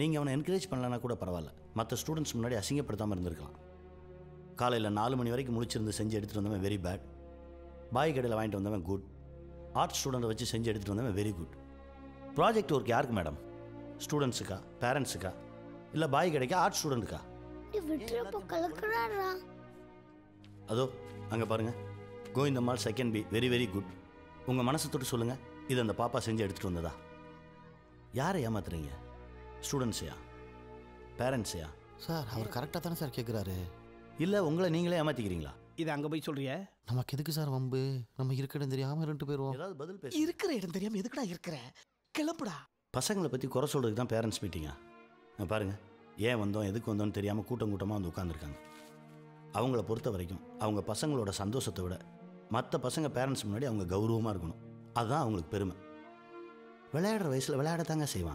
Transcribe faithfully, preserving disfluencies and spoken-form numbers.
நீங்க அவனை என்கரேஜ் பண்ணலனா கூட பரவாயில்ல. மற்ற ஸ்டூடெண்ட்ஸ் முன்னாடி அசிங்கப்படுத்தாமல் இருந்திருக்கலாம். காலையில் நாலு மணி வரைக்கும் முடிச்சிருந்து செஞ்சு எடுத்துகிட்டு வந்தவன் வெரி பேட். பாய் கடையில் வாங்கிட்டு வந்தவன் குட். ஆர்ட்ஸ் ஸ்டூடெண்ட்டை வச்சு செஞ்சு எடுத்துகிட்டு வந்தவன் வெரி குட். ப்ராஜெக்ட் ஒர்க் யாருக்கு மேடம்? ஸ்டூடெண்ட்ஸுக்கா, பேரண்ட்ஸுக்கா, இல்லை பாய் கடைக்கா, ஆர்ட்ஸ் ஸ்டூடெண்ட்டுக்கா? அதோ அங்கே பாருங்கள், Govindammal second B, very very good. உங்கள் மனசை தொட்டு சொல்லுங்கள், இது அந்த பாப்பா செஞ்சு எடுத்துகிட்டு வந்ததா? யாரை ஏமாத்துறீங்க? ஸ்டூடெண்ட்ஸையா, பேரண்ட்ஸையா? சார் அவர் கரெக்டாக தானே சார் கேட்குறாரு. இல்லை உங்களை நீங்களே ஏமாற்றிக்கிறீங்களா? இது அங்கே போய் சொல்கிறியா? நமக்கு எதுக்கு சார் வம்பு? நம்ம இருக்கிற இடம் தெரியாமல் ரெண்டு பேரும் ஏதாவது பதில் பேச. இருக்கிற இடம் தெரியாமல் எதுக்குடா இருக்கிற? கிளம்புடா. பசங்களை பற்றி குறை சொல்கிறதுக்கு தான் பேரண்ட்ஸ் மீட்டிங்கா? பாருங்கள், ஏன் வந்தோம் எதுக்கு வந்தோம்னு தெரியாமல் கூட்டம் கூட்டமாக வந்து உட்காந்துருக்காங்க. அவங்கள பொறுத்த வரைக்கும் அவங்க பசங்களோட சந்தோஷத்தை விட மற்ற பசங்க பேரண்ட்ஸ் முன்னாடி அவங்க கௌரவமாக இருக்கணும். அதுதான் அவங்களுக்கு பெருமை. விளையாடுற வயசில் விளையாடத்தாங்க செய்வாங்க.